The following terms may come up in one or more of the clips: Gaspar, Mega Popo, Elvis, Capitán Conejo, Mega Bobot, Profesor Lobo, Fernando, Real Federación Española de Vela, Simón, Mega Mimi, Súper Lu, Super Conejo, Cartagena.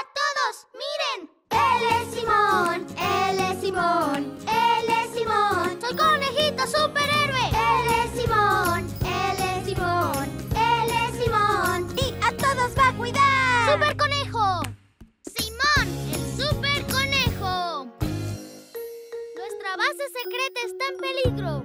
a todos! ¡Miren! ¡Él es Simón! ¡Él es Simón! ¡Él es Simón! ¡Soy conejito superhéroe! ¡Él es Simón! ¡Él es Simón! ¡Él es Simón! ¡Y a todos va a cuidar! ¡Super Conejo! ¡Simón, el Super Conejo! ¡Nuestra base secreta está en peligro!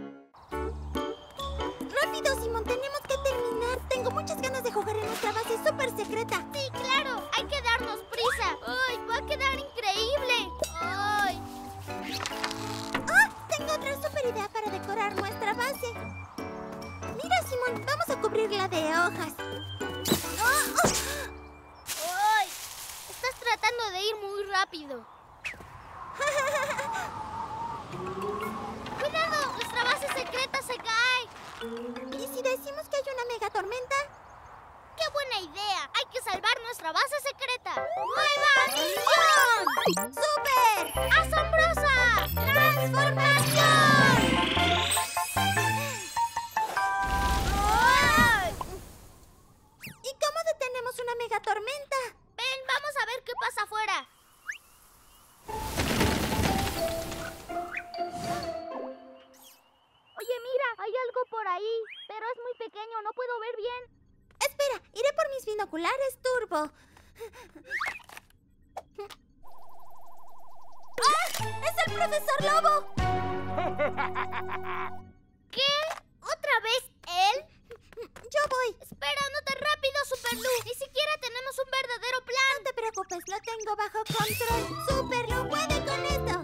¡Rápido, Simón! ¡Tenemos que terminar! ¡Tengo muchas ganas de jugar en nuestra base súper secreta! ¡Sí, claro! ¡Hay que darnos prisa! ¡Ay, va a quedar increíble! ¡Ay! ¡Ah! ¡Tengo otra súper idea para decorar nuestra base! ¡Mira, Simón! ¡Vamos a cubrirla de hojas! ¡Oh! ¡Oh! ¡Ay! Estás tratando de ir muy rápido. ¡Cuidado! ¡Nuestra base secreta se cae! ¿Y si decimos que hay una mega tormenta? ¡Qué buena idea! ¡Hay que salvar nuestra base secreta! ¡Nueva misión! ¡Súper! ¡Asombrosa! ¡Transformación! ¿Y cómo detenemos una mega tormenta? Ven, vamos a ver qué pasa afuera. Oye, mira, hay algo por ahí, pero es muy pequeño, no puedo ver bien. Espera, iré por mis binoculares turbo. ¡Ah! ¡Es el Profesor Lobo! ¿Qué? ¿Otra vez él? Yo voy. Espera, no tan rápido, Súper Lu. Ni siquiera tenemos un verdadero plan. No te preocupes, lo tengo bajo control. Súper Lu puede con esto.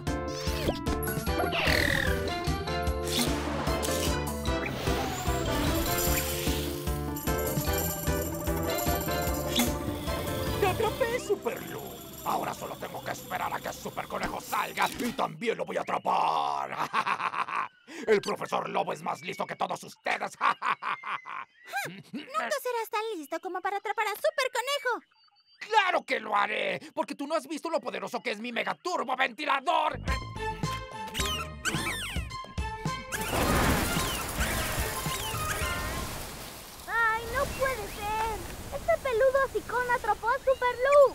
¡Atrapé, Súper Lu! Ahora solo tengo que esperar a que Super Conejo salga y también lo voy a atrapar. El Profesor Lobo es más listo que todos ustedes. Nunca serás tan listo como para atrapar a Super Conejo. ¡Claro que lo haré! Porque tú no has visto lo poderoso que es mi mega turbo ventilador. ¡Ay, no puede ser! ¡Este peludo hocicón atrapó a Súper Lu!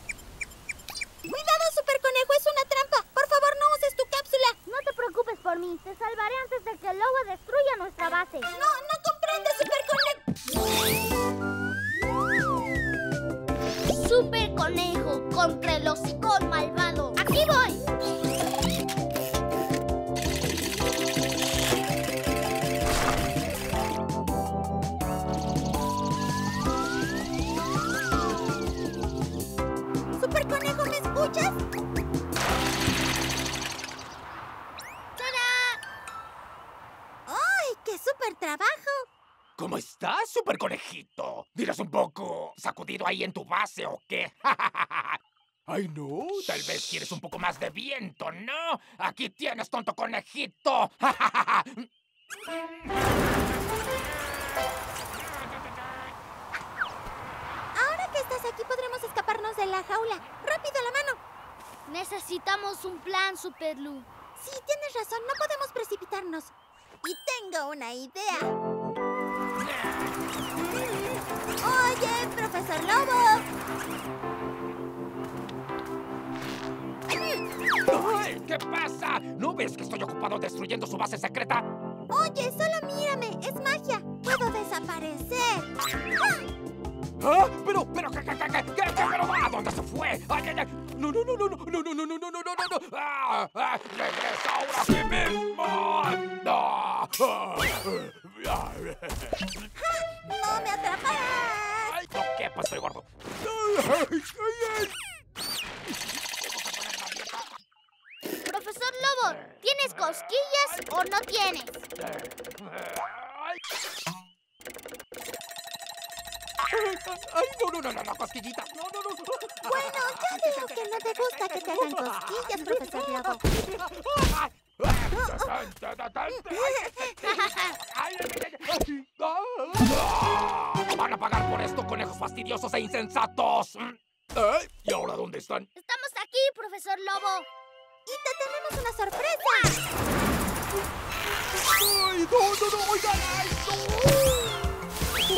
¡Cuidado, Súper Conejo! ¡Es una trampa! ¡Por favor, no uses tu cápsula! No te preocupes por mí. Te salvaré antes de que el lobo destruya nuestra base. ¡No! ¡No comprendes, Súper Conejo! ¡Súper Conejo contra el hocicón malvado! ¡Aquí voy! ¿Cómo estás, Súper Conejito? Dirás un poco sacudido ahí en tu base, ¿o qué? Ay, no, tal vez quieres un poco más de viento, ¿no? Aquí tienes, tonto conejito. Ahora que estás aquí podremos escaparnos de la jaula. ¡Rápido, la mano! Necesitamos un plan, Súper Lu. Sí, tienes razón, no podemos precipitarnos. Y tengo una idea. ¡Oye, Profesor Lobo! ¡Ay! ¿Qué pasa? ¿No ves que estoy ocupado destruyendo su base secreta? Oye, solo mírame. Es magia. Puedo desaparecer. ¡Ah! Pero, ¿pero a dónde se fue? ¡Ay, ay, ay! No. ¡Ah! ¡Regresa ahora sí mismo! ¡Ah! ¡No me atraparás! ¡Ay, no, qué! Pues estoy gordo. Profesor Lobo, ¿tienes cosquillas o no tienes? ¡Ay, no, cosquillita! ¡No! Bueno, ya veo que no te gusta que te hagan cosquillas, Profesor Lobo. ¡Van a pagar por esto, conejos fastidiosos e insensatos! ¿Y ahora dónde están? ¡Estamos aquí, Profesor Lobo! ¡Y te tenemos una sorpresa! ¡Ay, no! ¡Oigan esto!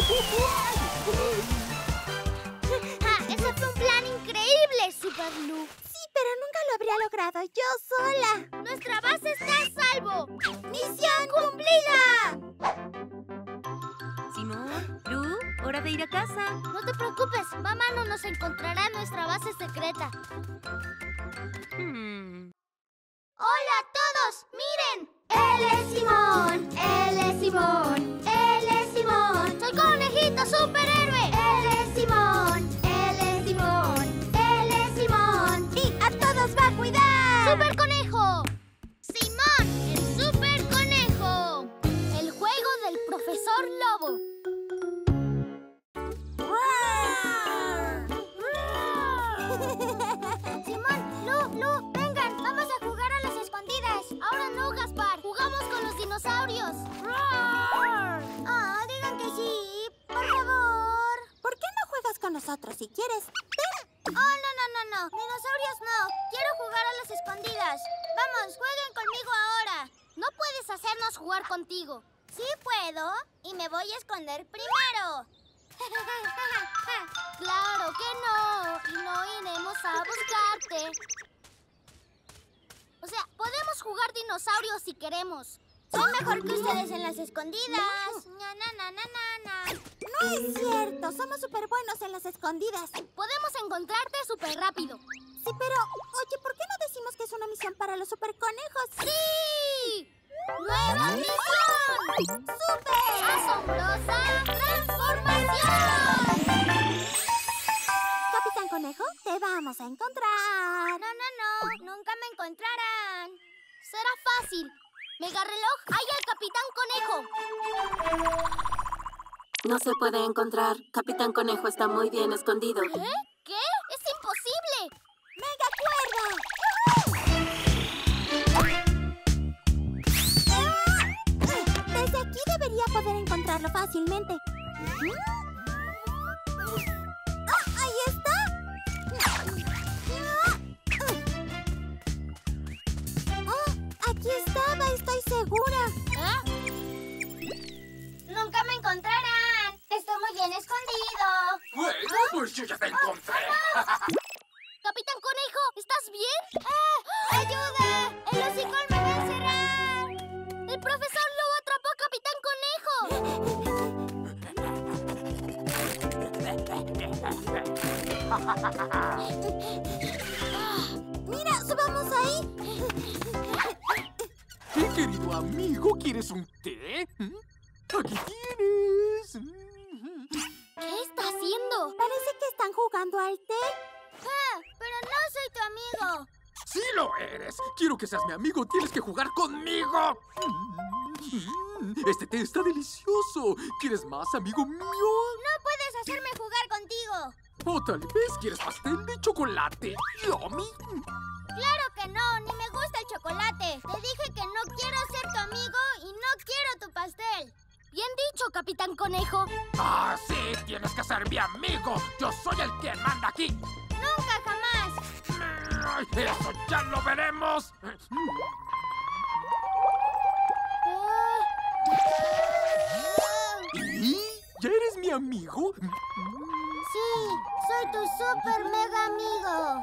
¡Ese fue un plan increíble, Súper ¿verdad, Lu? Sí, pero nunca lo habría logrado yo sola. ¡Nuestra base está a salvo! ¡Misión cumplida! Simón, Lu, hora de ir a casa. No te preocupes, mamá no nos encontrará en nuestra base secreta. ¡Hola a todos! ¡Miren! ¡Él es Simón! ¡Él es Simón! ¡Él es Simón! ¡Soy conejito superhéroe! ¡Él es Simón! ¡Él es Simón! ¡Él es Simón! ¡Y a todos va a cuidar! ¡Super Conejo! ¡Simón, el Super Conejo! El juego del Profesor Lobo. Simón, Lu, vengan, vamos a jugar a las escondidas. Ahora no, Gaspar, jugamos con los dinosaurios. ¡Ah, digan que sí! ¡Por favor! ¿Por qué no juegas con nosotros si quieres? ¡Oh, no! Dinosaurios no. Quiero jugar a las escondidas. Vamos, jueguen conmigo ahora. No puedes hacernos jugar contigo. Sí puedo, y me voy a esconder primero. ¡Claro que no! Y no iremos a buscarte. O sea, podemos jugar dinosaurios si queremos. Soy mejor que ustedes en las escondidas. No es cierto, somos súper buenos en las escondidas. Podemos encontrarte súper rápido. Sí, pero, oye, ¿por qué no decimos que es una misión para los superconejos? ¡Sí! ¡Nueva misión! ¡Súper asombrosa transformación! Capitán Conejo, te vamos a encontrar. No, nunca me encontrarán. Será fácil. Mega reloj, hay al Capitán Conejo. No se puede encontrar. Capitán Conejo está muy bien escondido. ¿Qué? ¿Qué? ¡Es imposible! ¡Mega cuerda! Poder encontrarlo fácilmente. ¡Ah, ahí está! ¡Ah, aquí estaba! ¡Estoy segura! ¿Ah? ¡Nunca me encontrarán! ¡Estoy muy bien escondido! Bueno, pues yo ya te encontré. ¡Capitán Conejo! ¿Estás bien? ¡Ayuda! ¡El hocico me va a cerrar! ¡El profesor Lobo atrapó a Capitán Conejo! ¡Mira! ¡Subamos ahí! ¿Qué, querido amigo? ¿Quieres un té? ¡Aquí tienes! ¿Qué está haciendo? Parece que están jugando al té. ¡Ah! ¡Pero no soy tu amigo! ¡Sí lo eres! ¡Quiero que seas mi amigo! ¡Tienes que jugar conmigo! Este té está delicioso. ¿Quieres más, amigo mío? No puedes hacerme jugar contigo. O tal vez quieres pastel de chocolate. ¿Yummy? Claro que no, ni me gusta el chocolate. Te dije que no quiero ser tu amigo y no quiero tu pastel. Bien dicho, Capitán Conejo. Ah, sí, tienes que ser mi amigo. Yo soy el que manda aquí. Nunca, jamás. Eso ya lo veremos. ¿Y? ¿Ya eres mi amigo? Sí, soy tu super mega amigo.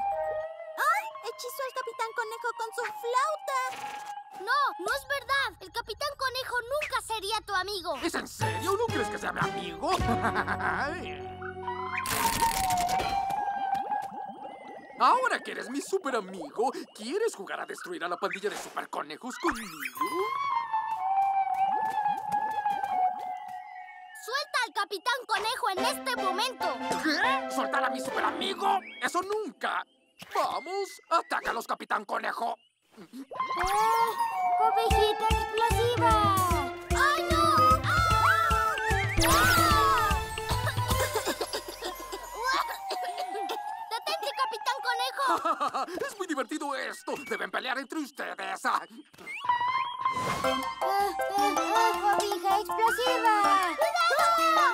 ¡Ay! Hechizó al Capitán Conejo con su flauta. No es verdad. El Capitán Conejo nunca sería tu amigo. ¿Es en serio? ¿No crees que sea mi amigo? Ahora que eres mi super amigo, ¿quieres jugar a destruir a la pandilla de super conejos conmigo? ¡Suelta al Capitán Conejo en este momento! ¿Qué? ¿Soltar a mi super amigo? ¡Eso nunca! ¡Vamos! ¡Atácalos, Capitán Conejo! ¡Ovejita explosiva! ¡Ay, no! ¡Ah! ¡Ah! ¡Detente, Capitán Conejo! ¡Es muy divertido esto! ¡Deben pelear entre ustedes! ¡Ovejita explosiva! ¡Ay, no!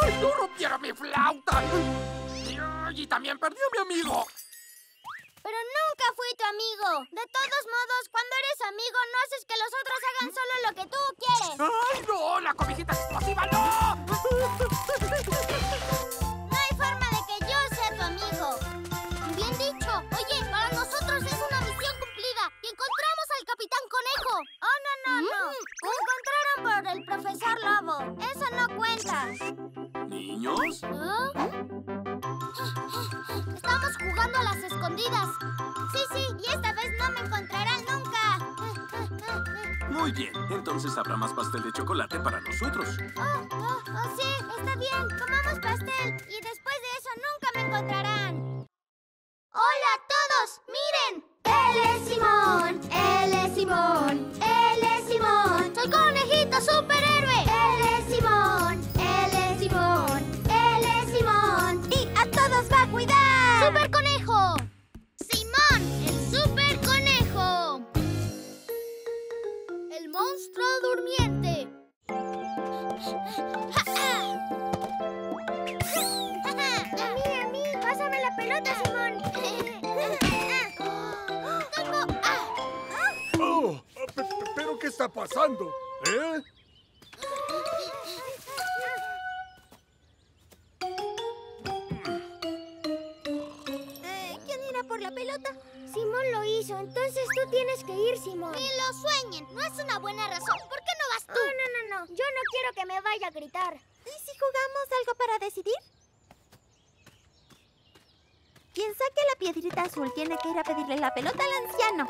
¡Ay, no rompieron mi flauta! ¡Y también perdí a mi amigo! Pero nunca fui tu amigo. De todos modos, cuando eres amigo, no haces que los otros hagan solo lo que tú quieres. ¡Ay, no! ¡La cobijita explosiva, no! No hay forma de que yo sea tu amigo. Bien dicho. Oye, para nosotros es una misión cumplida. Y encontramos al Capitán Conejo. ¡Oh, no! Lo encontraron por el Profesor Lobo. Eso no cuenta. ¿Niños? Estamos jugando a las escondidas. Sí, y esta vez no me encontrarán nunca. Muy bien, entonces habrá más pastel de chocolate para nosotros. Oh, sí, está bien. Comamos pastel y después de eso nunca me encontrarán. ¡Hola a todos! ¡Miren! ¡Él es Simón! ¡Él es Simón! ¡Él es Simón! ¡Soy conejito superhéroe! ¡Él es Simón! ¡Él es Simón! ¡Él es Simón! ¡Y a todos va a cuidar! ¡Super Conejo! ¡Simón, el Super Conejo! ¡El monstruo durmiente! ¡A mí! ¡Pásame la pelota, Simón! ¿Pero qué está pasando? ¿Eh? ¿Quién irá por la pelota? Simón lo hizo, entonces tú tienes que ir, Simón. Ni lo sueñen, no es una buena razón. ¿Por qué no vas tú? No. Yo no quiero que me vaya a gritar. ¿Y si jugamos algo para decidir? Piensa que la piedrita azul tiene que ir a pedirle la pelota al anciano.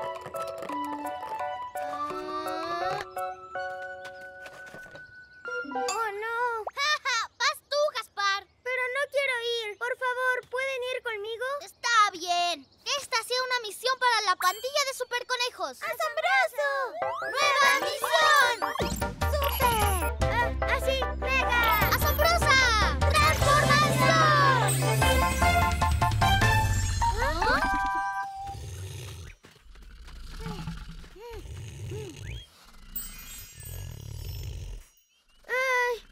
¡Oh, no! ¡Ja! ¡Vas tú, Gaspar! Pero no quiero ir. Por favor, ¿pueden ir conmigo? Está bien. Esta ha sido una misión para la pandilla de Super Conejos. ¡Asombroso! ¡Nueva misión! ¡Súper! ¡Así! ¡Mega! ¡Asombrosa! ¡Transformación!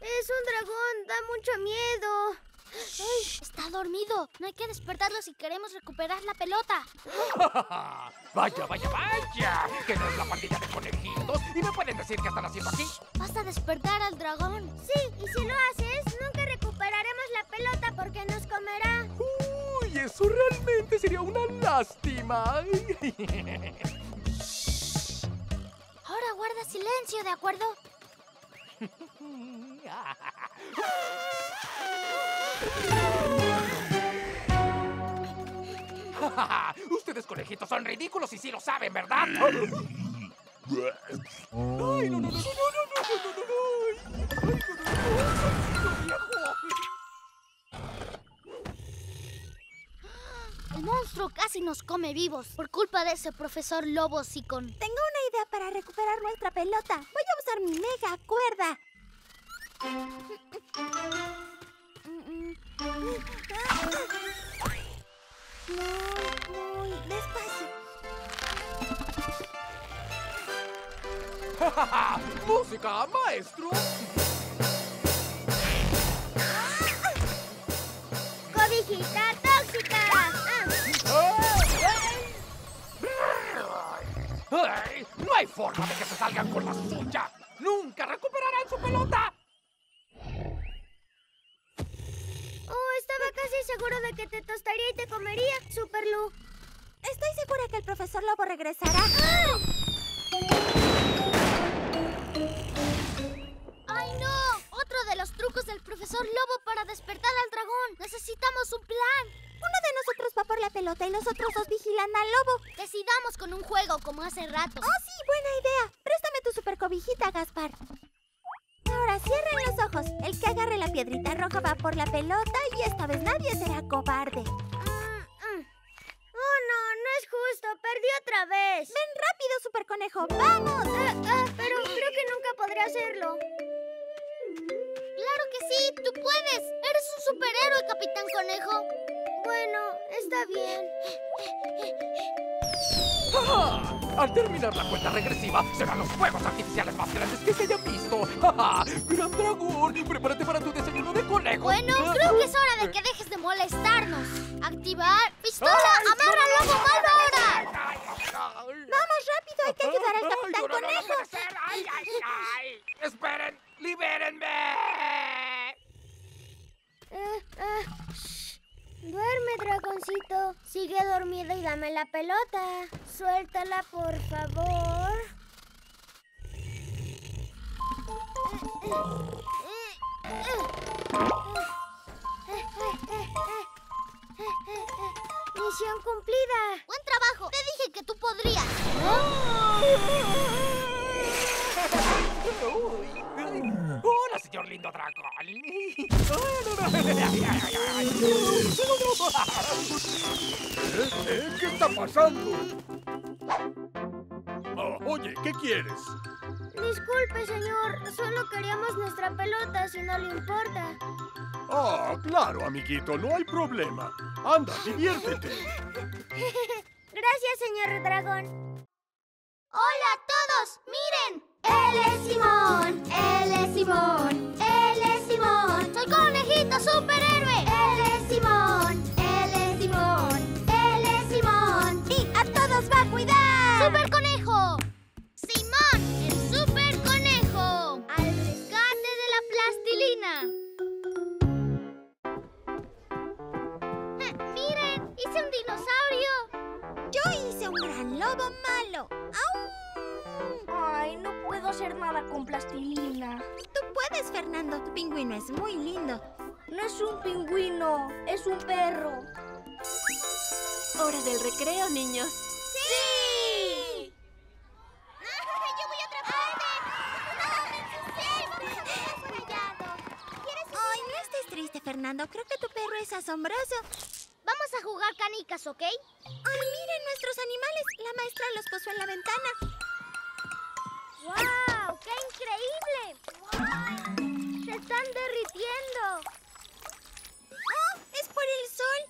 Es un dragón, da mucho miedo. Shh, está dormido. No hay que despertarlo si queremos recuperar la pelota. ¡Vaya! Que no es la pandilla de conejitos. ¿Y me pueden decir qué están haciendo aquí? Vas a despertar al dragón. Sí, y si lo haces, nunca recuperaremos la pelota porque nos comerá. ¡Uy, eso realmente sería una lástima! Ahora guarda silencio, ¿de acuerdo? Ustedes conejitos son ridículos y sí lo saben, ¿verdad? Ay, no. El monstruo casi nos come vivos por culpa de ese profesor Lobo Sicón. Tengo una idea para recuperar nuestra pelota. Voy a usar mi mega cuerda. Muy despacio. ¡Música, maestro! ¡Cobijita tóxica! ¡Ay! ¡No hay forma de que se salgan con la suya! ¡Nunca recuperarán su pelota! Estaba casi seguro de que te tostaría y te comería, Súper Lu. Estoy segura que el profesor Lobo regresará. ¡Ah! ¡Ay, no! Otro de los trucos del profesor Lobo para despertar al dragón. Necesitamos un plan. Uno de nosotros va por la pelota y los otros dos vigilan al lobo. Decidamos con un juego como hace rato. ¡Oh, sí! ¡Buena idea! Préstame tu supercobijita, Gaspar. Ahora cierren los ojos. El que agarre la piedrita roja va por la pelota y esta vez nadie será cobarde. Oh, no, no es justo. Perdí otra vez. Ven rápido, Super Conejo. ¡Vamos! Pero creo que nunca podré hacerlo. ¡Claro que sí! ¡Tú puedes! ¡Eres un superhéroe, Capitán Conejo! Bueno, está bien. ¡Ja! Al terminar la cuenta regresiva, serán los fuegos artificiales más grandes que se hayan visto. ¡Gran dragón! ¡Prepárate para tu desayuno de conejo! Bueno, creo que es hora de que dejes de molestarnos. Activar pistola, amarra lobo, malva ahora. ¡Libérenme! Duerme, dragoncito. Sigue dormido y dame la pelota. Suéltala, por favor. Misión cumplida. Buen trabajo. Te dije que tú podrías. Hola, señor lindo dragón. ¿Qué está pasando? Oye, ¿qué quieres? Disculpe, señor. Solo queríamos nuestra pelota, si no le importa. Ah, claro, amiguito. No hay problema. Anda, diviértete. Gracias, señor dragón. ¡Hola a todos! ¡Miren! ¡Él es Simón! ¡Él es Simón! ¡Él es Simón! ¡Soy conejito superhéroe! ¡Él es Simón! ¡Él es Simón! ¡Él es Simón! ¡Y a todos va a cuidar! ¡Super Conejo! ¡Simón! ¡El Super Conejo! ¡Al rescate de la plastilina! ¡Miren! ¡Hice un dinosaurio! ¡Yo hice un gran lobo malo! ¡Au! Ay, no puedo hacer nada con plastilina. Tú puedes, Fernando. Tu pingüino es muy lindo. No es un pingüino, es un perro. Hora del recreo, niños. ¡Sí! ¡Sí! ¡Yo voy a atraparte! ¡Sí, vamos a ver los rayados! Ay, no estés triste, Fernando. Creo que tu perro es asombroso. Vamos a jugar canicas, ¿ok? Ay, miren nuestros animales. La maestra los puso en la ventana. ¡Wow! ¡Qué increíble! ¡Wow! ¡Se están derritiendo! ¡Oh! ¡Es por el sol!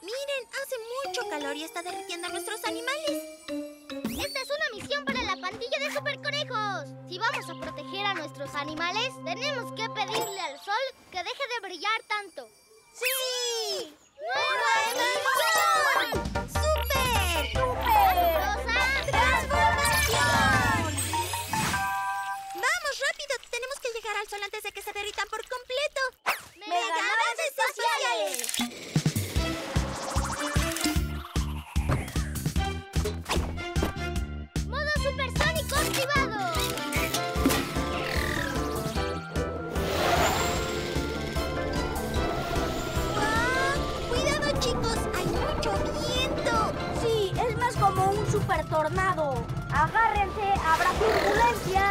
¡Miren! Hace mucho calor y está derritiendo a nuestros animales. ¡Esta es una misión para la pandilla de superconejos! Si vamos a proteger a nuestros animales, tenemos que pedirle al sol que deje de brillar tanto. ¡Sí! ¡Nueva misión! ¡Súper! ¡Súper! ¡Transformación! Tenemos que llegar al sol antes de que se derritan por completo. ¡Megabases espaciales! ¡Modo supersónico activado! ¡Wow! ¡Cuidado, chicos! ¡Hay mucho viento! Sí, es más como un super tornado. Agárrense, habrá turbulencia.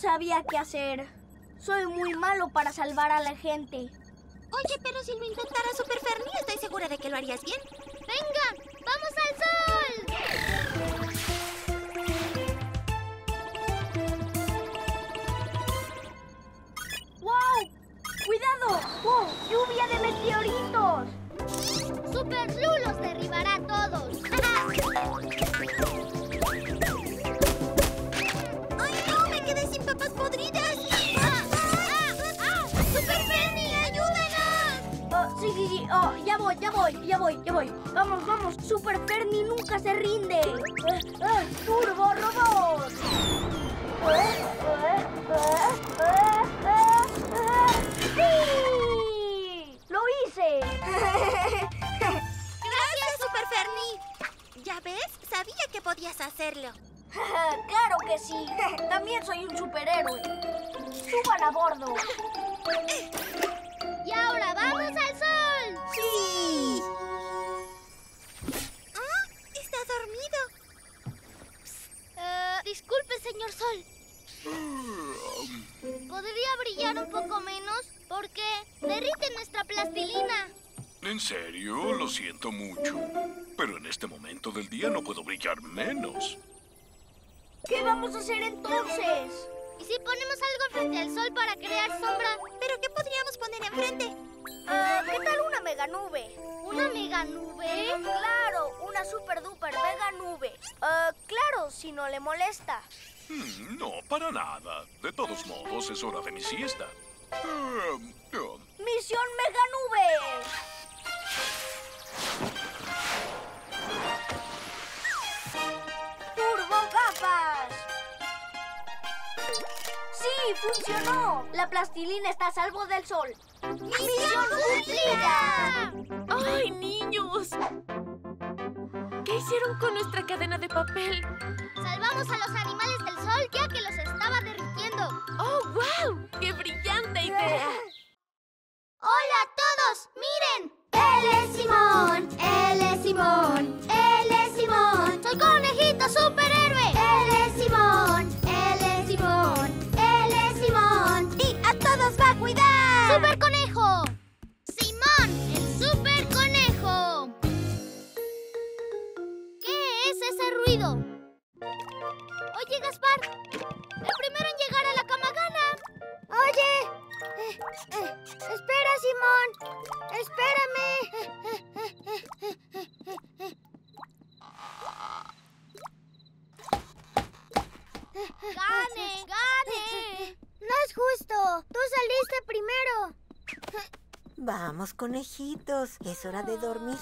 Sabía qué hacer. Soy muy malo para salvar a la gente. Oye, pero si lo intentara Super Ferni, estoy segura de que lo harías bien. ¡Venga! ¡Vamos al sol! ¡Wow! ¡Cuidado! ¡Oh, lluvia de meteoritos! ¡Súper Lu los derribará a todos! ¡Podridas! ¡Super Ferni, ayúdanos! Sí. Ya voy. Vamos. Super Ferni nunca se rinde. ¡Turbo Robot! ¡Sí! ¡Lo hice! ¡Gracias, Super Ferni! ¿Ya ves? Sabía que podías hacerlo. ¡Claro que sí! ¡También soy un superhéroe! ¡Suban a bordo! ¡Y ahora va! el sol. ¿Podría brillar un poco menos? Porque derrite nuestra plastilina. ¿En serio? Lo siento mucho. Pero en este momento del día no puedo brillar menos. ¿Qué vamos a hacer entonces? ¿Y si ponemos algo frente al sol para crear sombra? ¿Pero qué podríamos poner enfrente? ¿Qué tal una mega nube? ¿Una mega nube? Claro, una super duper mega nube. Claro, si no le molesta. No, para nada. De todos modos, es hora de mi siesta. ¡Misión mega nube! ¡Turbo capas! ¡Sí, funcionó! La plastilina está a salvo del sol. ¡Misión cumplida! ¡Ay, niños! ¿Qué hicieron con nuestra cadena de papel? Salvamos a los animales del sol ya que los estaba derritiendo. ¡Oh, wow! ¡Qué brillante idea! ¡Hola a todos! ¡Miren! ¡Él es Simón! ¡Él es Simón! ¡Él es Simón! ¡Soy conejito superhéroe! ¡Él es Simón! ¡Él es Simón! ¡Él es Simón! ¡Y a todos va a cuidar! ¡Super Conejo! ¡Simón! ¡El Super Conejo! ¿Qué es ese ruido? Oye, Gaspar, el primero en llegar a la cama gana. Oye, espera, Simón, espérame. ¡Gane, gane! No es justo, tú saliste primero. Vamos, conejitos, es hora de dormir.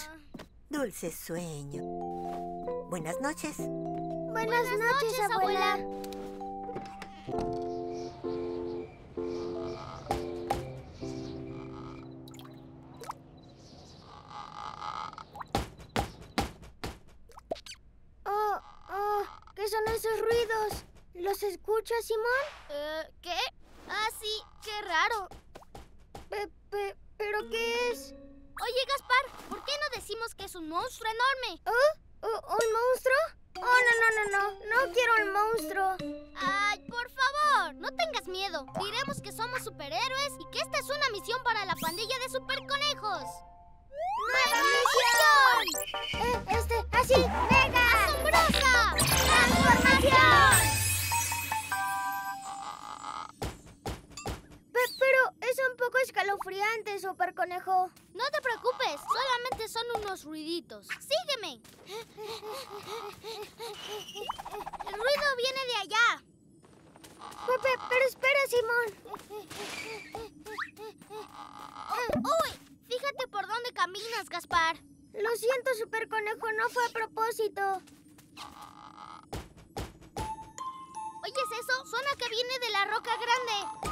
Dulce sueño. Buenas noches. Buenas noches, abuela. ¿Qué son esos ruidos? ¿Los escuchas, Simón? ¿Qué? Ah, sí, qué raro. ¿Pero qué es? Oye, Gaspar, ¿por qué no decimos que es un monstruo enorme? ¿Un monstruo? Oh, no quiero el monstruo. Ay, por favor, no tengas miedo. Diremos que somos superhéroes y que esta es una misión para la pandilla de super conejos. ¡Mega misión! Así, mega. ¡Asombrosa! ¡Transformación! Pero es un poco escalofriante, super conejo. No te preocupes, solamente son unos ruiditos. ¡Sígueme! El ruido viene de allá. Pero espera, Simón. ¡Uy! Fíjate por dónde caminas, Gaspar. Lo siento, super conejo, no fue a propósito. ¿Oyes eso? Suena que viene de la roca grande.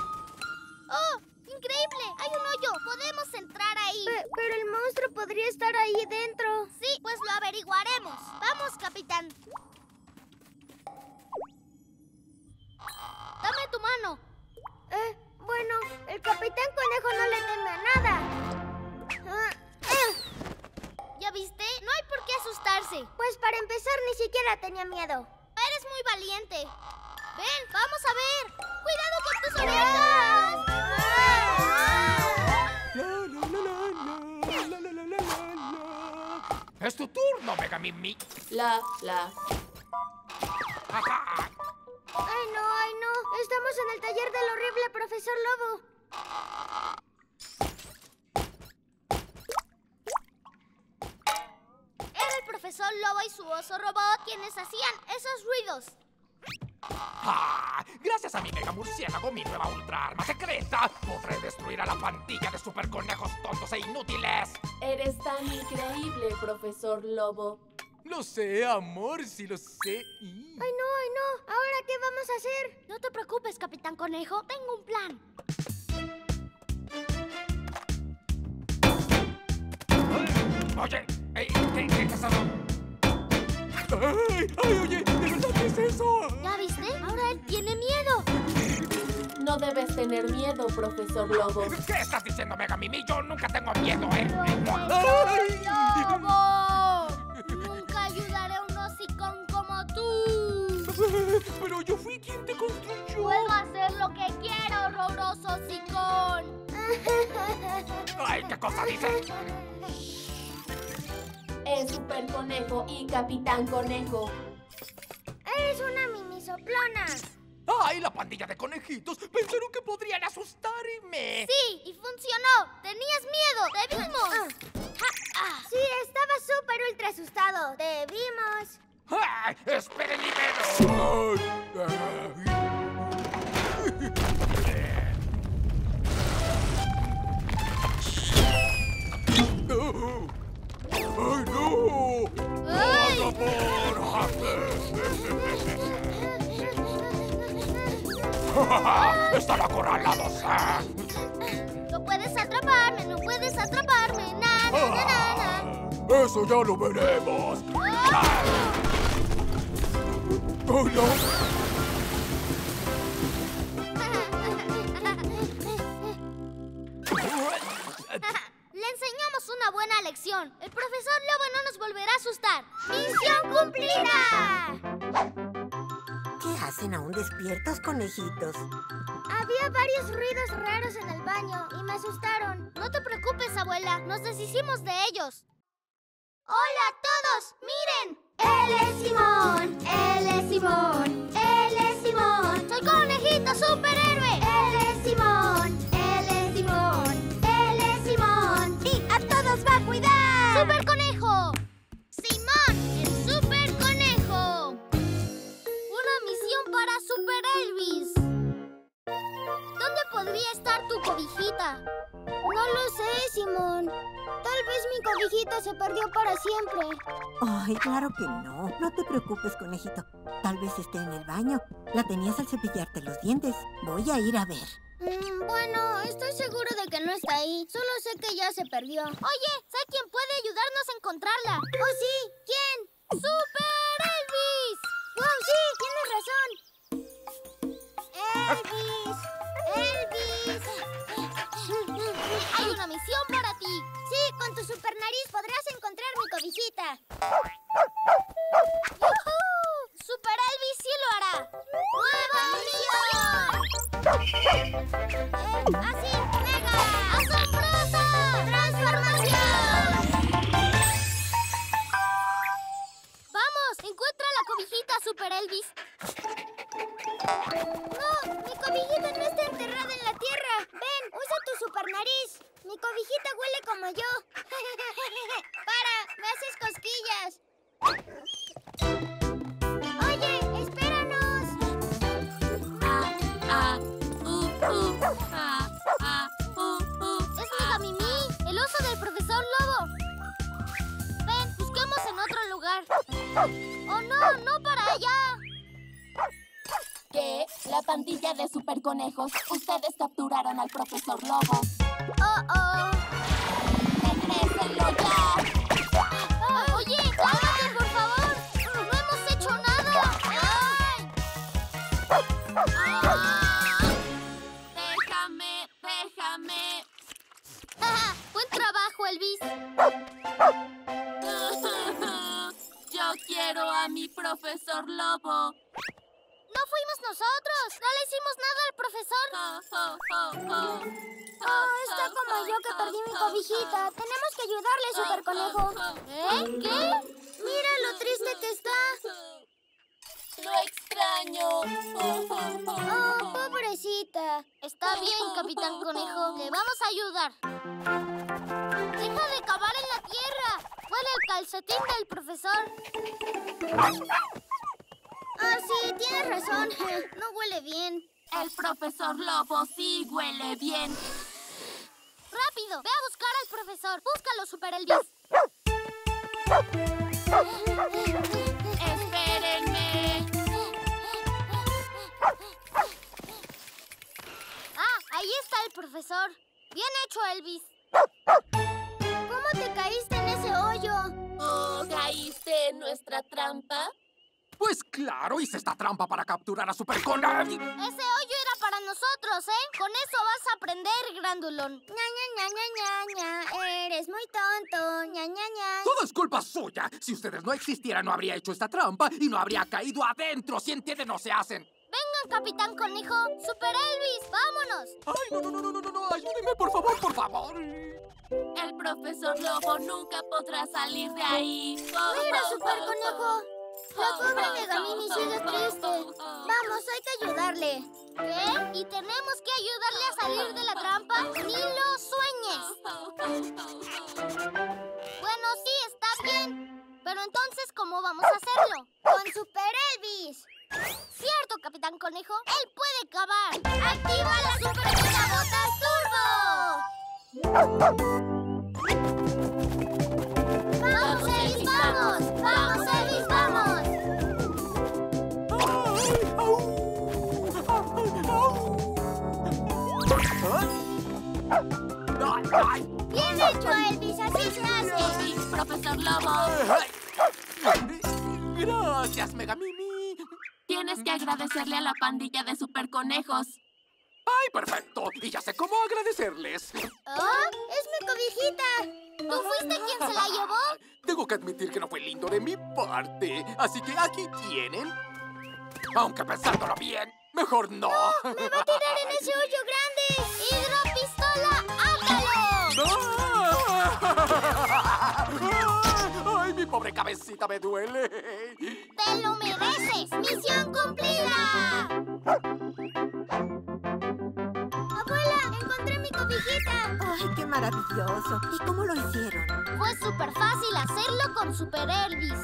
¡Oh! ¡Increíble! ¡Hay un hoyo! ¡Podemos entrar ahí! Pero el monstruo podría estar ahí dentro. Sí, pues lo averiguaremos. ¡Vamos, capitán! ¡Dame tu mano! Bueno, el capitán conejo no le teme a nada. ¿Ya viste? No hay por qué asustarse. Pues para empezar, ni siquiera tenía miedo. Eres muy valiente. Ven, vamos a ver. ¡Cuidado con tus orejas! ¡Es tu turno, Mega Mimi! ¡Ajá! Ay, no! Estamos en el taller del horrible Profesor Lobo. Era el Profesor Lobo y su oso robot quienes hacían esos ruidos. ¡Ah! Gracias a mi mega murciélago, mi nueva ultra arma secreta, podré destruir a la pandilla de super conejos tontos e inútiles. Eres tan increíble, Profesor Lobo. Lo sé, amor, sí lo sé. Ay, no, ¿ahora qué vamos a hacer? No te preocupes, Capitán Conejo, tengo un plan. Oye, ¿qué es eso? ¡Ay, oye! ¿De verdad qué es eso? ¿Ya viste? Ahora él tiene miedo. No debes tener miedo, Profesor Lobo. ¿Qué estás diciendo, Mega Mimi? Yo nunca tengo miedo, ¡Profesor Lobo! ¡Nunca ayudaré a un hocicón como tú! Pero yo fui quien te construyó. Puedo hacer lo que quiero, horroroso sicón. ¡Ay, qué cosa dices! El Super Conejo y Capitán Conejo. ¡Eres una mini soplona! ¡Ay, la pandilla de conejitos! Pensaron que podrían asustarme. Sí, y funcionó. Tenías miedo, te vimos. Sí, estaba súper ultra asustado. Te vimos. ¡Ay, esperen mi dedo! ¡Ay, no! ¡Ay, no! ¡Están acorralados! ¡No puedes atraparme! ¡No puedes atraparme! ¡Na, na, na, na! ¡Eso ya lo veremos! ¡Ay! ¡Oh, no! Le enseñamos una buena lección. El profesor Lobo no nos volverá a asustar. ¡Misión cumplida! ¿Qué hacen aún despiertos, conejitos? Había varios ruidos raros en el baño y me asustaron. No te preocupes, abuela. Nos deshicimos de ellos. ¡Hola a todos! ¡Miren! ¡Él es Simón! ¡Él es Simón! ¡Él es Simón! ¡Soy conejito superhéroe! ¡Él es Simón! ¡Él es Simón! ¡Él es Simón! ¡Y a todos va a cuidar! ¡Super Conejo! ¡Simón! ¡El Super Conejo! ¡Una misión para Super Elvis! ¿Dónde podría estar tu cobijita? No lo sé, Simón. Tal vez mi cobijita se perdió para siempre. Ay, claro que no. No te preocupes, conejito. Tal vez esté en el baño. La tenías al cepillarte los dientes. Voy a ir a ver. Bueno, estoy seguro de que no está ahí. Solo sé que ya se perdió. Oye, ¿sabes quién puede ayudarnos a encontrarla? ¡Oh, sí! ¿Quién? ¡Super Elvis! ¡Wow, sí! ¡Tienes razón! ¡Elvis! ¡Elvis! ¡Hay una misión para ti! Sí, con tu super nariz podrás encontrar mi cobijita. ¡Yujú! ¡Super Elvis sí lo hará! ¡Nueva misión! ¡Así! ¡Mega! ¡Asombrosa! ¡Transformación! ¡Vamos! ¡Encuentra la cobijita, Super Elvis! ¡No! ¡Mi cobijita no está enterrada en la tierra! ¡Ven! ¡Usa tu super nariz! ¡Mi cobijita huele como yo! ¡Para! ¡Me haces cosquillas! ¡Oye! ¡Espéranos! ¡Es Mega Mimi! ¡El oso del Profesor Lobo! ¡Ven! ¡Busquemos en otro lugar! ¡Oh, no! ¡No para allá! ¿Qué? La pandilla de Super Conejos. Ustedes capturaron al Profesor Lobo. ¡Oh, oh! ¡Regrésenlo ya! ¡Oye! ¡Cálmate, por favor! ¡No hemos hecho nada! ¡Ay! ¡Oh! ¡Déjame! ¡Déjame! ¡Buen trabajo, Elvis! ¡Yo quiero a mi Profesor Lobo! ¡No fuimos nosotros! ¡No le hicimos nada al profesor! Oh, está como yo que perdí mi cobijita. Tenemos que ayudarle, Super Conejo. ¿Eh? ¿Qué? ¡Mira lo triste que está! ¡Lo extraño! Oh, pobrecita. Está bien, Capitán Conejo. Le vamos a ayudar. ¡Deja de cavar en la tierra! ¡Huele el calcetín del profesor! Ah, sí, tienes razón. No huele bien. El Profesor Lobo sí huele bien. ¡Rápido! ¡Ve a buscar al profesor! ¡Búscalo, Super Elvis! ¡Espérenme! ¡Ah! Ahí está el profesor. ¡Bien hecho, Elvis! ¿Cómo te caíste en ese hoyo? Oh, ¿caíste en nuestra trampa? Pues claro, hice esta trampa para capturar a Super Conejo. Ese hoyo era para nosotros, ¿eh? Con eso vas a aprender, grandulón. Ña, ña, ña, ña, ña, ña, Eres muy tonto, ña, ña, ña. Todo es culpa suya. Si ustedes no existieran, no habría hecho esta trampa y no habría caído adentro. Si entienden, no se hacen. ¡Vengan, Capitán Conejo! ¡Super Elvis! ¡Vámonos! ¡Ay, no, no, no, no, no, no! ¡Ayúdenme, por favor, por favor! El Profesor Lobo nunca podrá salir de ahí. ¡Fuera, Super Conejo! La pobre Mega Mimi sigue triste. Vamos, hay que ayudarle. ¿Qué? ¿Y tenemos que ayudarle a salir de la trampa? ¡Ni lo sueñes! Bueno, sí, está bien. Pero entonces, ¿cómo vamos a hacerlo? ¡Con Super Elvis! Cierto, Capitán Conejo. Él puede cavar. ¡Activa la Super Mega Botas Turbo! ¡Vamos, Elvis, vamos! ¡Vamos, Elvis, vamos! ¡Bien hecho, Elvis! ¡Así se hace! ¡Profesor Lobo! ¡Gracias, Mega Mimi! Tienes que agradecerle a la pandilla de Super Conejos. ¡Ay, perfecto! Y ya sé cómo agradecerles. ¡Oh, es mi cobijita! ¿Tú fuiste quien se la llevó? Tengo que admitir que no fue lindo de mi parte. Así que aquí tienen. Aunque pensándolo bien, mejor no. ¡No! ¡Me va a tirar en ese hoyo grande! ¡Hidropistola, hágalo! ¡No! ¡Ay, mi pobre cabecita me duele! ¡Te lo mereces! ¡Misión cumplida! ¡Abuela, encontré mi cobijita! ¡Ay, qué maravilloso! ¿Y cómo lo hicieron? Fue súper fácil hacerlo con Super Elvis.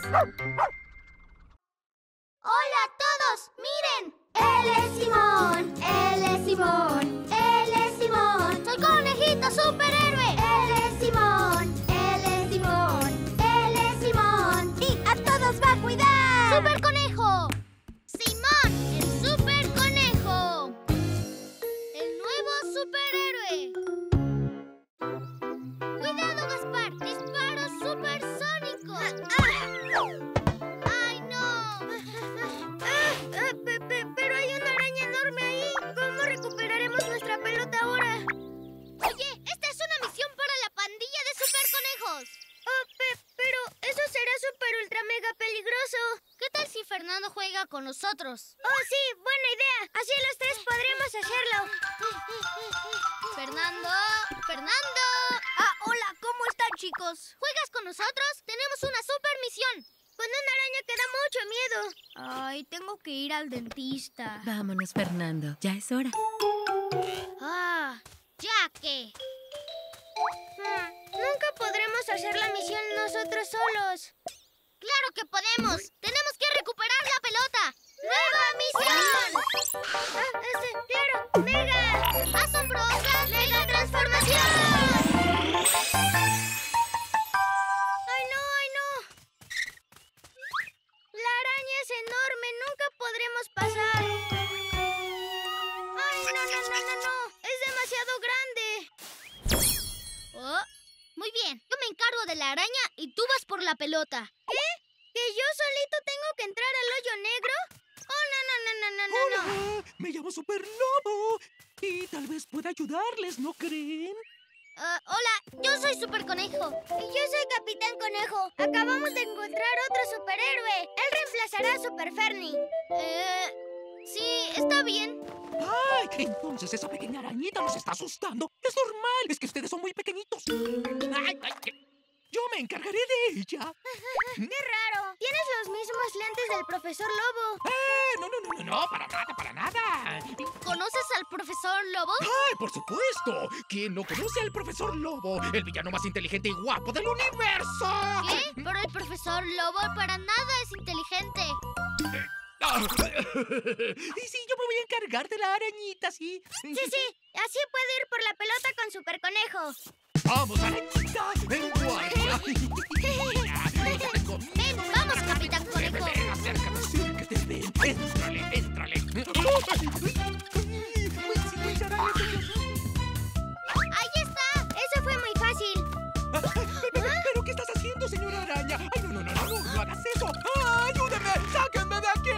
¡Hola a todos! ¡Miren! ¡Él es Simón! ¡Él es Simón! ¡Él es Simón! ¡Soy conejito superhéroe! ¡Él es Simón! ¡Va a cuidar! ¡Super Conejo! ¡Simón, el Super Conejo! ¡El nuevo superhéroe! ¡Cuidado, Gaspar! ¡Disparo supersónico! ¡Ay, no! Pero hay una araña enorme ahí. ¿Cómo recuperaremos nuestra pelota ahora? Oye, esta es una misión para la pandilla de Super Conejos. Pero eso será super ultra mega peligroso. ¿Qué tal si Fernando juega con nosotros? ¡Oh, sí! ¡Buena idea! Así los tres podremos hacerlo. ¡Fernando! ¡Fernando! ¡Ah, hola! ¿Cómo están, chicos? ¿Juegas con nosotros? ¡Tenemos una super misión! Con una araña que da mucho miedo. Ay, tengo que ir al dentista. Vámonos, Fernando. Ya es hora. ¡Ah! ¿Ya qué? Nunca podremos hacer la misión nosotros solos. ¡Claro que podemos! ¡Tenemos que recuperar la pelota! ¡Nueva misión! ¡Claro! ¡Mega! ¡Asombrosa! ¡Mega transformación! ¡Ay, no! ¡Ay, no! La araña es enorme. Nunca podremos pasar. ¡Ay, no, no, no, no, no! ¡Es demasiado grande! Oh, muy bien, yo me encargo de la araña y tú vas por la pelota. ¿Qué? ¿Que yo solito tengo que entrar al hoyo negro? Oh, no, no, no, no, no, no. Hola, me llamo Super Lobo y tal vez pueda ayudarles, ¿no creen? Hola, yo soy Super Conejo. Y yo soy Capitán Conejo. Acabamos de encontrar otro superhéroe. Él reemplazará a Super Ferny. Sí, está bien. ¡Ay! Entonces esa pequeña arañita nos está asustando. Es normal, es que ustedes son muy pequeñitos. ¡Ay, ay! Yo me encargaré de ella. ¡Qué raro! Tienes los mismos lentes del Profesor Lobo. No, no, no, no, no, para nada, para nada. ¿Conoces al Profesor Lobo? ¡Ay, por supuesto! ¿Quién no conoce al Profesor Lobo? El villano más inteligente y guapo del universo. ¿Qué? Pero el Profesor Lobo para nada es inteligente. Y sí, yo me voy a encargar de la arañita, ¿sí? Sí, sí. Así puedo ir por la pelota con Super Conejo. ¡Vamos, arañita! ¡Ven, guay! ¡Ven, vamos, Capitán Conejo! ¡Ven, acércate, acércate! ¡Ven, éntrale, éntrale! ¡Ahí está! ¡Eso fue muy fácil! ¿Pero qué estás haciendo, señora araña? ¡Ay, no, no, no, no! ¡No hagas eso! ¡Ayúdame! ¡Sáquenme de aquí!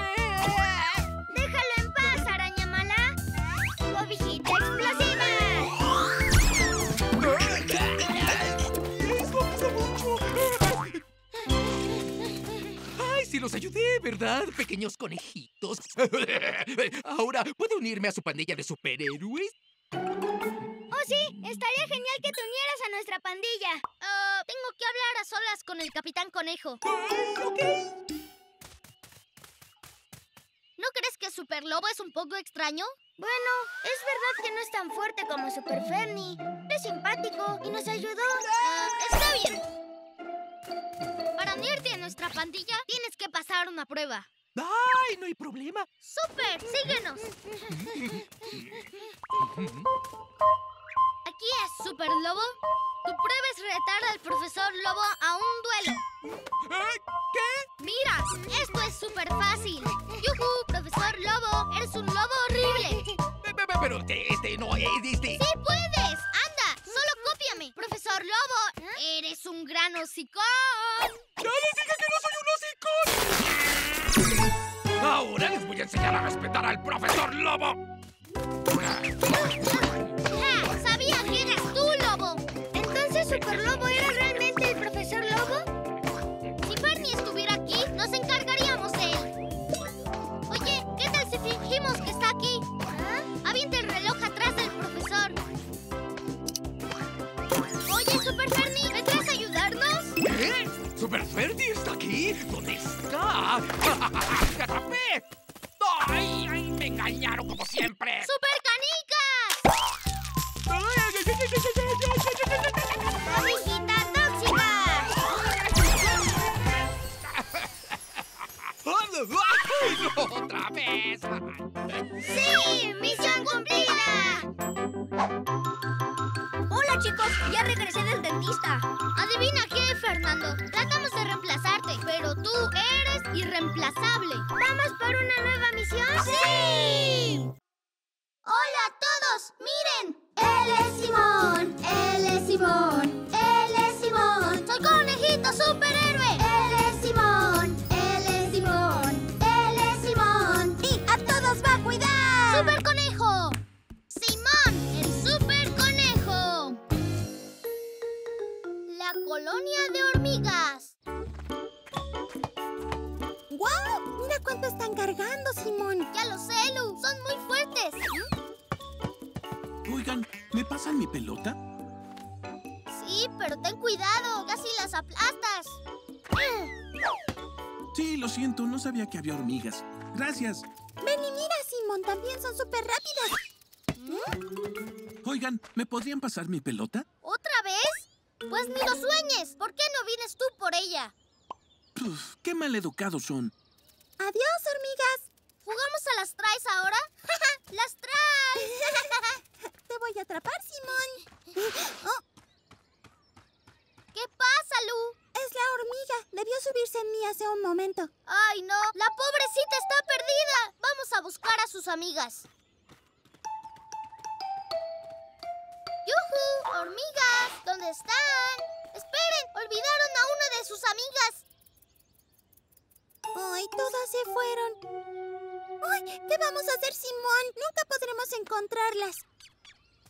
¡Cobijita explosiva! los ayudé, ¿verdad, pequeños conejitos? Ahora, ¿puedo unirme a su pandilla de superhéroes? ¡Oh, sí! Estaría genial que te unieras a nuestra pandilla. Tengo que hablar a solas con el Capitán Conejo. Ok. ¿No crees que Super Lobo es un poco extraño? Bueno, es verdad que no es tan fuerte como Super Ferny. Es simpático y nos ayudó. Está bien. Para unirte a nuestra pandilla, tienes que pasar una prueba. ¡Ay, no hay problema! ¡Súper! ¡Síguenos! Aquí es, Super Lobo. Tu prueba es retar al Profesor Lobo a un duelo. ¿Qué? ¡Mira! ¡Esto es súper fácil! ¡Yujú! ¡Profesor Lobo! ¡Eres un lobo horrible! Pero este... ¡Sí puedes! ¡Anda! ¡Solo cópiame! ¡Profesor Lobo! ¡Eres un gran hocicón! ¡Ya les dije que no soy un hocicón! Ahora les voy a enseñar a respetar al Profesor Lobo. ¡Ja! ¡Sabía que eras tú, Lobo! ¿Entonces Super Lobo era realmente el Profesor Lobo? Si Ferny estuviera aquí, nos encargaríamos de él. Oye, ¿qué tal si fingimos que está aquí? ¿Ah? Avienta el reloj atrás del Profesor. Oye, Super Ferny, ¿vendrás a ayudarnos? ¿Eh? ¿Super Ferny está aquí? ¿Dónde está? ¡Te atrapé! ¡Ay, ay! ¡Me engañaron como siempre! ¡Super Canicas! ¡Amiguita tóxica! ¡Ay, no! ¡Otra vez! ¡Sí! ¡Misión cumplida! Hola, chicos, ya regresé del dentista. Adivina qué, Fernando. Tratamos de reemplazarte, pero tú eres irreemplazable. ¿Vamos por una nueva misión? ¡Sí! ¡Hola a todos! ¡Miren! ¡Él es Simón! ¡Él es Simón! ¡Él es Simón! ¡Soy conejito superhéroe! ¡Él es Simón! ¡Él es Simón! ¡Él es Simón! ¡Y a todos va a cuidar! ¡Super Conejo! ¡Simón! ¡Colonia de hormigas! ¡Guau! ¡Wow! ¡Mira cuánto están cargando, Simón! ¡Ya lo sé, Lu! ¡Son muy fuertes! Oigan, ¿me pasan mi pelota? Sí, pero ten cuidado. Casi las aplastas. Sí, lo siento. No sabía que había hormigas. Gracias. Ven y mira, Simón. También son súper rápidas. ¿Mm? Oigan, ¿me podrían pasar mi pelota? ¿Otra vez? Pues ni lo sueñes. ¿Por qué no vienes tú por ella? Uf, qué maleducados son. Adiós, hormigas. ¿Jugamos a las traes ahora? ¡Las traes! Te voy a atrapar, Simón. Oh. ¿Qué pasa, Lu? Es la hormiga. Debió subirse en mí hace un momento. ¡Ay, no! ¡La pobrecita está perdida! Vamos a buscar a sus amigas. ¡Yujú! ¡Hormigas! ¿Dónde están? ¡Esperen! ¡Olvidaron a una de sus amigas! ¡Ay, todas se fueron! ¡Ay! ¿Qué vamos a hacer, Simón? Nunca podremos encontrarlas.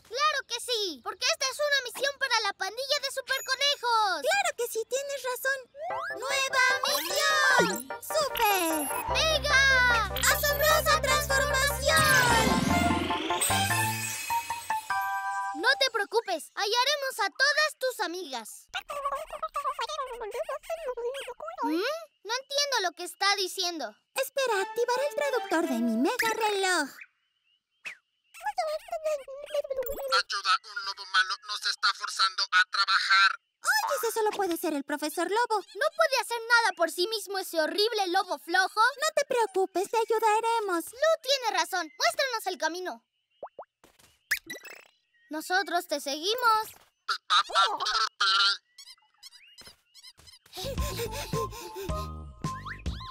¡Claro que sí! Porque esta es una misión para la pandilla de Super Conejos. ¡Claro que sí! ¡Tienes razón! ¡Nueva misión! ¡Super! ¡Mega! ¡Asombrosa transformación! No te preocupes, hallaremos a todas tus amigas. No entiendo lo que está diciendo. Espera, activaré el traductor de mi mega reloj. Ayuda, un lobo malo nos está forzando a trabajar. Oye, ese solo puede ser el Profesor Lobo. ¿No puede hacer nada por sí mismo ese horrible lobo flojo? No te preocupes, te ayudaremos. Lu tiene razón, muéstranos el camino. Nosotros te seguimos.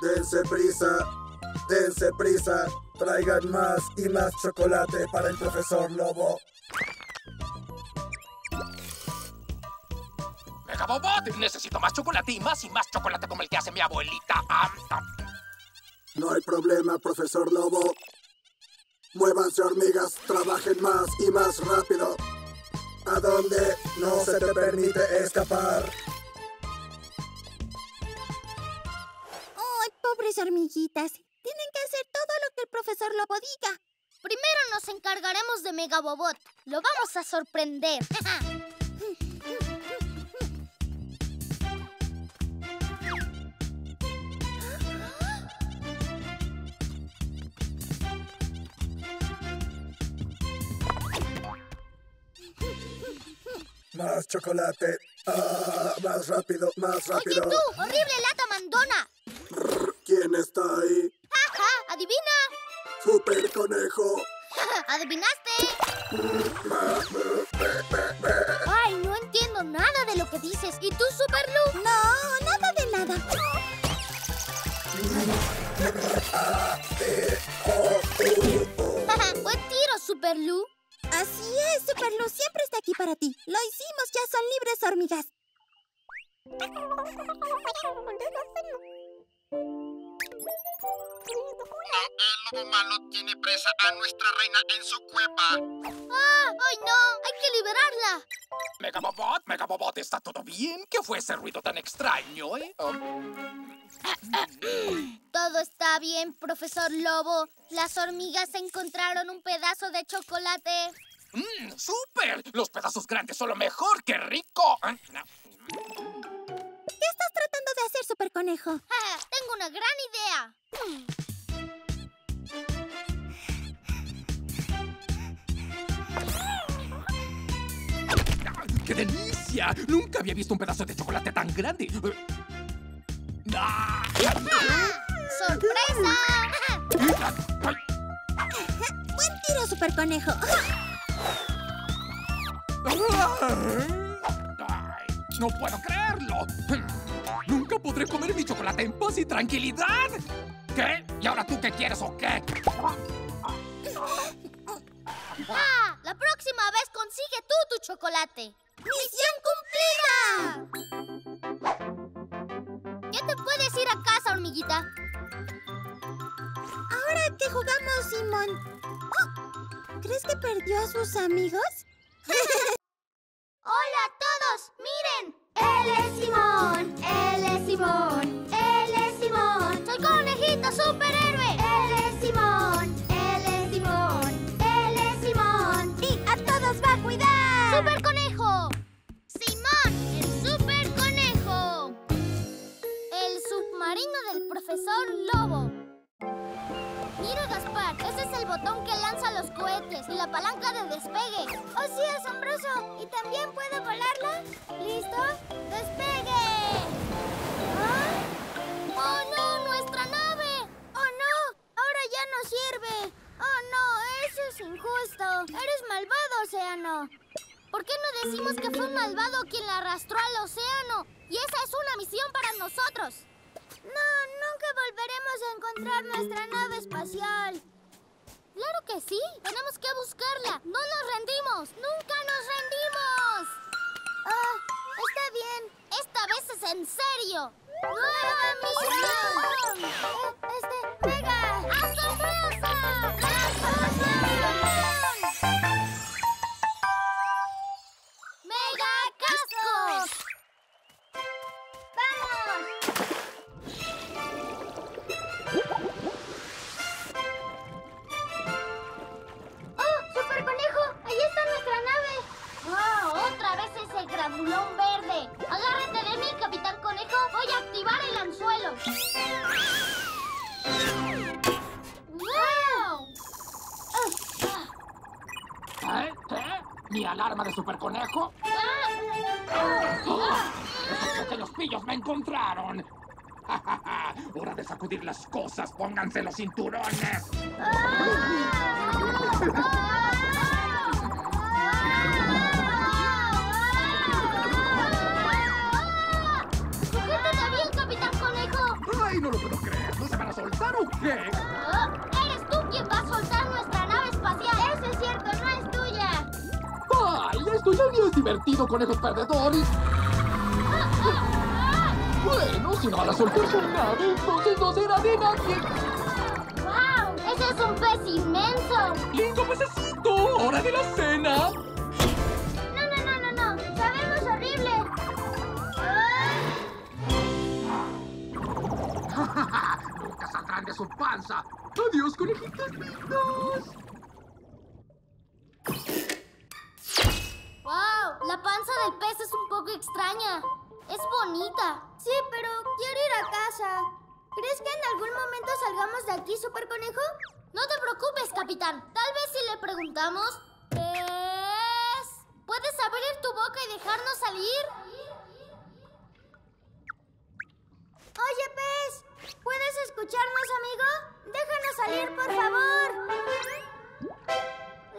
Dense prisa, dense prisa. Traigan más y más chocolate para el Profesor Lobo. Mega Bobot, necesito más chocolate y más chocolate como el que hace mi abuelita. No hay problema, Profesor Lobo. ¡Muévanse, hormigas! ¡Trabajen más y más rápido! ¡A donde no se te permite escapar! ¡Ay, pobre mis hormiguitas. Tienen que hacer todo lo que el profesor Lobo diga. Primero nos encargaremos de Mega Bobot. Lo vamos a sorprender. Más chocolate. Ah, más rápido, más rápido. ¡Oye tú! ¡Horrible lata mandona! ¿Quién está ahí? ¡Ajá! ¡Adivina! ¡Super Conejo! ¡Adivinaste! ¡Ay, no entiendo nada de lo que dices! ¿Y tú, Súper Lu? No, nada de nada. ¡Buen tiro, Súper Lu! Así es, Súper Lu siempre está aquí para ti. Lo hicimos, ya son libres, hormigas. El lobo malo tiene presa a nuestra reina en su cueva. ¡Ah! ¡Ay, no! ¡Hay que liberarla! Mega Bobot, Mega Bobot, ¿está todo bien? ¿Qué fue ese ruido tan extraño, eh? Oh. Todo está bien, profesor Lobo. Las hormigas encontraron un pedazo de chocolate. ¡Mmm! ¡Súper! Los pedazos grandes son lo mejor. ¡Qué rico! ¿Qué estás tratando de hacer, Super Conejo? Tengo una gran idea. ¡Qué delicia! Nunca había visto un pedazo de chocolate tan grande. ¡Ah! ¡Sorpresa! ¡Buen tiro, Super Conejo! ¡Ay, no puedo creerlo! ¡Nunca podré comer mi chocolate en paz y tranquilidad! ¿Qué? ¿Y ahora tú qué quieres o qué? ¡Ah! La próxima vez consigue tú tu chocolate. ¡Misión cumplida! Ya te puedes ir a casa, hormiguita. ¿Ahora qué jugamos, Simón? Oh, ¿crees que perdió a sus amigos? ¡Hola a todos! ¡Miren! ¡Él es Simón! ¡Él es Simón! ¡Él es Simón! ¡Soy conejito superhéroe! ¡Él es Simón! ¡Él es Simón! ¡Él es Simón! ¡Y a todos va a cuidar! ¡Súper Conejo! ¡Simón, el Súper Conejo! El submarino del profesor Lobo. Mira, Gaspar, ese es el botón que lanza los cohetes y la palanca de despegue. ¡Oh, sí, asombroso! ¿Y también puedo volarla? ¿Listo? ¡Despegue! ¿Ah? ¡Oh, no! ¡Nuestra nave! ¡Oh, no! ¡Ahora ya no sirve! ¡Oh, no! ¡Eso es injusto! ¡Eres malvado, Océano! ¿Por qué no decimos que fue un malvado quien la arrastró al océano? ¡Y esa es una misión para nosotros! No, nunca volveremos a encontrar nuestra nave espacial. ¡Claro que sí! ¡Tenemos que buscarla! ¡No nos rendimos! ¡Nunca nos rendimos! Ah, está bien. Esta vez es en serio. ¡Nueva misión! ¡Mega! ¡A sorpresa! ¡Mega cascos! ¡Vamos! ¡Grabulón verde! ¡Agárrate de mí, Capitán Conejo! ¡Voy a activar el anzuelo! ¡Wow! ¿Eh? ¿Qué? ¿Mi alarma de Super Conejo? ¡Esos pequeños pillos me encontraron! ¡Ja, ja, ja! ¡Hora de sacudir las cosas! ¡Pónganse los cinturones! ¡Ay, no lo puedo creer! ¿No se van a soltar o qué? Oh, ¡eres tú quien va a soltar nuestra nave espacial! ¡Eso es cierto! ¡No es tuya! ¡Ay, esto ya había divertido, conejos perdedores! Bueno, si no van a soltar su nave, entonces no será de nadie. ¡Wow! ¡Ese es un pez inmenso! ¡Lindo pececito! ¡Hora de la cena! ¡No! ¡Sabemos horrible! ¡Ah! su panza. ¡Adiós, conejitos lindos! ¡Wow! La panza del pez es un poco extraña. Es bonita. Sí, pero quiero ir a casa. ¿Crees que en algún momento salgamos de aquí, Super Conejo? No te preocupes, capitán. Tal vez si le preguntamos... ¿Puedes abrir tu boca y dejarnos salir? Oye, pez, ¿puedes escucharnos, amigo? ¡Déjanos salir, por favor!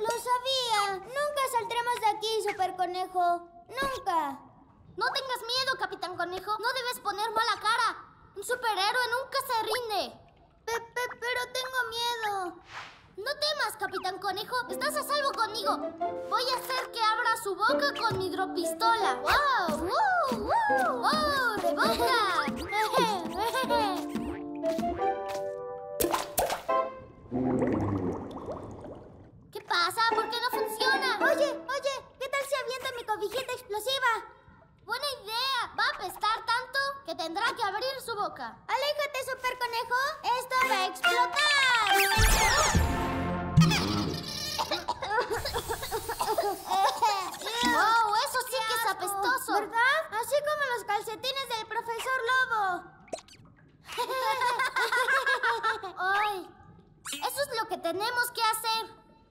¡Lo sabía! ¡Nunca saldremos de aquí, Super Conejo! ¡Nunca! No tengas miedo, Capitán Conejo. No debes poner mala cara. Un superhéroe nunca se rinde. Pero tengo miedo. No temas, Capitán Conejo. Estás a salvo conmigo. Voy a hacer que abra su boca con mi hidropistola. ¡Wow! ¡Wow! ¡Wow! ¡Wow! ¡De boca! ¿Qué pasa? ¿Por qué no funciona? Oye, ¿qué tal si avienta mi cobijita explosiva? ¡Buena idea! Va a apestar tanto que tendrá que abrir su boca. ¡Aléjate, Super Conejo! ¡Esto va a explotar! ¡Wow! ¡Eso sí que es apestoso! ¿Verdad? Así como los calcetines del Profesor Lobo. ¡Ay! Eso es lo que tenemos que hacer.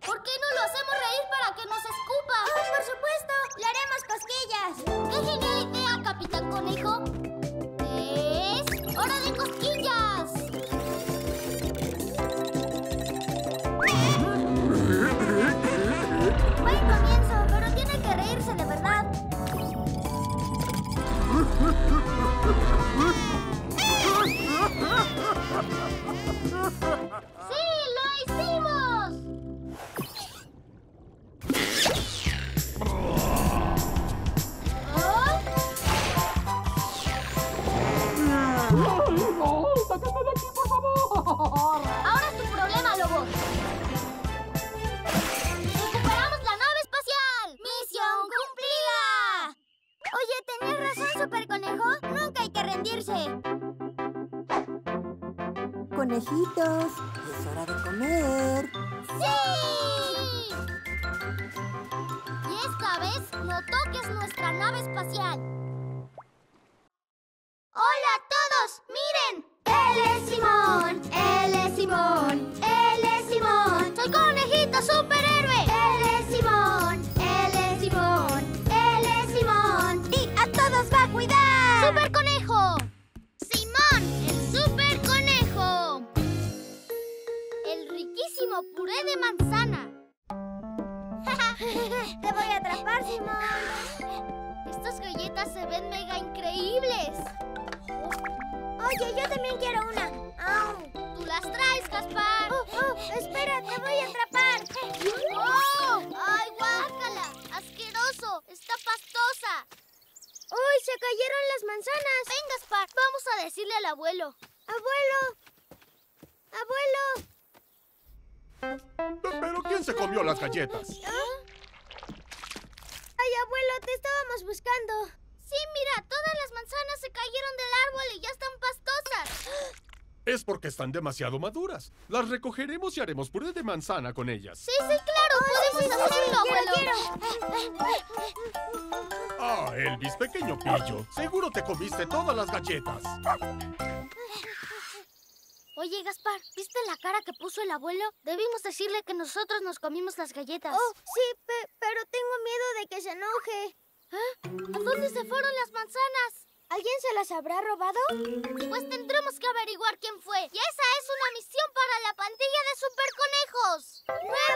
¿Por qué no lo hacemos reír para que nos escupa? ¡Oh, por supuesto! ¡Le haremos cosquillas! ¡Qué genial idea, Capitán Conejo! ¡Es hora de cosquillas! Buen comienzo, pero tiene que reírse de verdad. ¡Sí, lo hicimos! ¡Sácame de aquí, por favor! Ahora es tu problema, Lobo. ¡Recuperamos la nave espacial! ¡Misión cumplida! Oye, tenías razón, Super Conejo. Nunca hay que rendirse. Conejitos, es hora de comer. ¡Sí! Y esta vez no toques nuestra nave espacial. ¡Hola a todos! ¡Miren! ¡Él es Simón! ¡Él es Simón! ¡Él es Simón! ¡Soy conejito superhéroe! ¡Él es Simón! ¡Él es Simón! ¡Él es Simón! ¡Y a todos va a cuidar! ¡Super Conejo! ¡Simón, el Super Conejo! El riquísimo puré de manzana. ¡Te voy a atrapar, Simón! Estas galletas se ven mega increíbles. Oye, yo también quiero una. Oh. ¡Tú las traes, Gaspar! ¡Espera, te voy a atrapar! ¡Oh! ¡Ay, guácala! ¡Asqueroso! ¡Está pastosa! ¡Uy, se cayeron las manzanas! Ven, Gaspar, vamos a decirle al abuelo. ¡Abuelo! ¡Abuelo! ¿Pero quién se comió las galletas? ¿Ah? ¡Ay, abuelo, te estábamos buscando! Sí, mira, todas las manzanas se cayeron del árbol y ya están pastosas. Es porque están demasiado maduras. Las recogeremos y haremos puré de manzana con ellas. Sí, sí, claro, podemos hacerlo, abuelo. Ah, Elvis, pequeño pillo. Seguro te comiste todas las galletas. Oye, Gaspar, ¿viste la cara que puso el abuelo? Debimos decirle que nosotros nos comimos las galletas. Oh, sí, pero tengo miedo de que se enoje. ¿Ah? ¿A dónde se fueron las manzanas? ¿Alguien se las habrá robado? Pues tendremos que averiguar quién fue. Y esa es una misión para la pandilla de Super Conejos.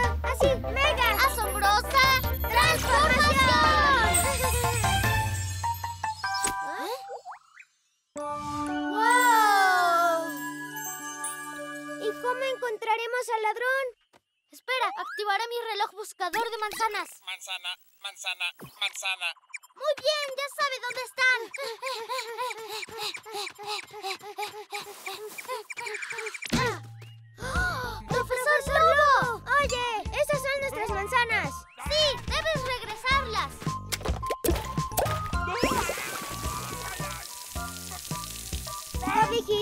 ¡Nueva misión! Así, mega asombrosa transformación. ¡Wow! ¿Y cómo encontraremos al ladrón? Espera, activaré mi reloj buscador de manzanas. Manzana, manzana, manzana. Muy bien, ya sabe dónde están. ¡Oh, ¡Profesor Lobo! Oye, esas son nuestras manzanas. Sí, debes regresarlas. Vicky,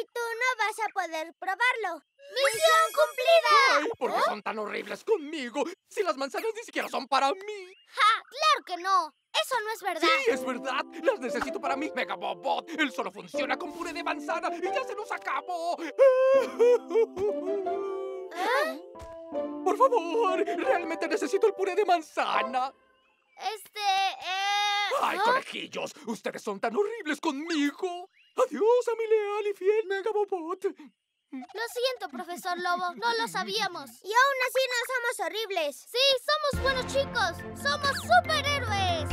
Y tú no vas a poder probarlo. ¡Misión cumplida! Ay, ¿por qué son tan horribles conmigo? Si las manzanas ni siquiera son para mí. ¡Ja! ¡Claro que no! ¡Eso no es verdad! ¡Sí, es verdad! ¡Las necesito para mí, Mega Bobot! ¡Él solo funciona con puré de manzana y ya se nos acabó! ¿Ah? ¡Por favor! ¡Realmente necesito el puré de manzana! ¡Ay, conejillos! ¡Ustedes son tan horribles conmigo! ¡Adiós a mi leal y fiel Mega Bobot! Lo siento, Profesor Lobo. No lo sabíamos. Y aún así no somos horribles. Sí, somos buenos chicos. ¡Somos superhéroes!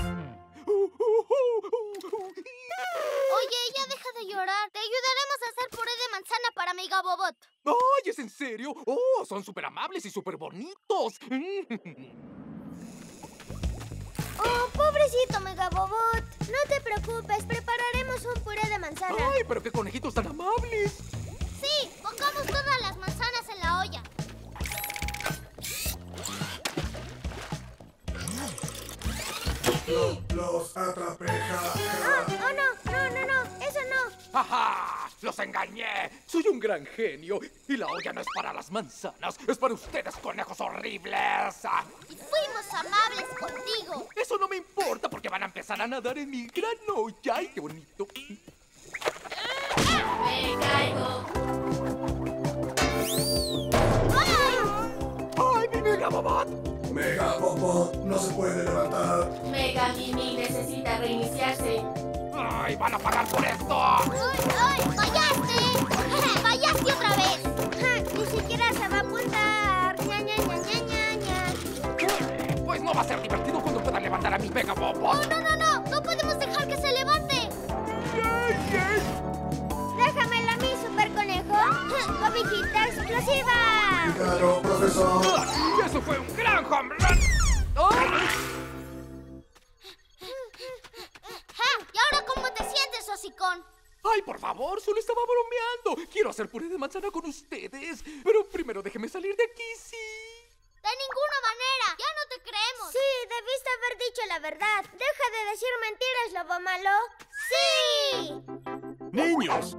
Oye, ya deja de llorar. Te ayudaremos a hacer puré de manzana para Mega Bobot. ¡Ay, es en serio! ¡Oh, son súper amables y súper bonitos! ¡Oh, pobrecito Mega Bobot! No te preocupes, prepararemos un puré de manzana. ¡Ay, pero qué conejitos tan amables! ¡Sí! Pongamos todas las manzanas en la olla. ¡Los atrapé! ¡Oh, no! ¡No, no, no! ¡Eso no! ¡Ajá! ¡Los engañé! ¡Soy un gran genio! Y la olla no es para las manzanas, es para ustedes, conejos horribles. Y fuimos amables contigo. Eso no me importa porque van a empezar a nadar en mi gran olla. ¡Ay, qué bonito! ¡Me caigo! ¡Ay! ¡Ay, mi Mega Bobot! Mega Popo no se puede levantar. Mega Mimi necesita reiniciarse. ¡Ay, van a pagar por esto! ¡Ay, ay! ¡Fallaste! ¡Fallaste otra vez! Ja, ni siquiera se va a apuntar. ¡Ña, ña, ña, ña, ña! Pues no va a ser divertido cuando puedan levantar a mi Mega Popo. ¡No, no, no, no! ¡No podemos dejar que se levante! ¡Ay, ay! ¡Déjamela a mí, Super Conejo! ¡Ja, ovejita explosiva! ¡Claro, profesor! ¡Ah, eso fue un gran home run! ¡Oh! ¿Y ahora cómo te sientes, hocicón? ¡Ay, por favor! ¡Solo estaba bromeando! ¡Quiero hacer puré de manzana con ustedes! ¡Pero primero déjeme salir de aquí, sí! ¡De ninguna manera! ¡Ya no te creemos! Sí, debiste haber dicho la verdad. ¡Deja de decir mentiras, lobo malo! ¡Sí! ¡Niños!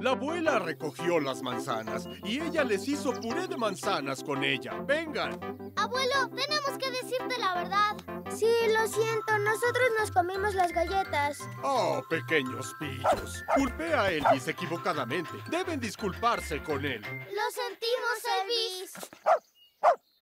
La abuela recogió las manzanas y ella les hizo puré de manzanas con ella. ¡Vengan! Abuelo, tenemos que decirte la verdad. Sí, lo siento. Nosotros nos comimos las galletas. Oh, pequeños pillos. Culpé a Elvis equivocadamente. Deben disculparse con él. Lo sentimos, Elvis.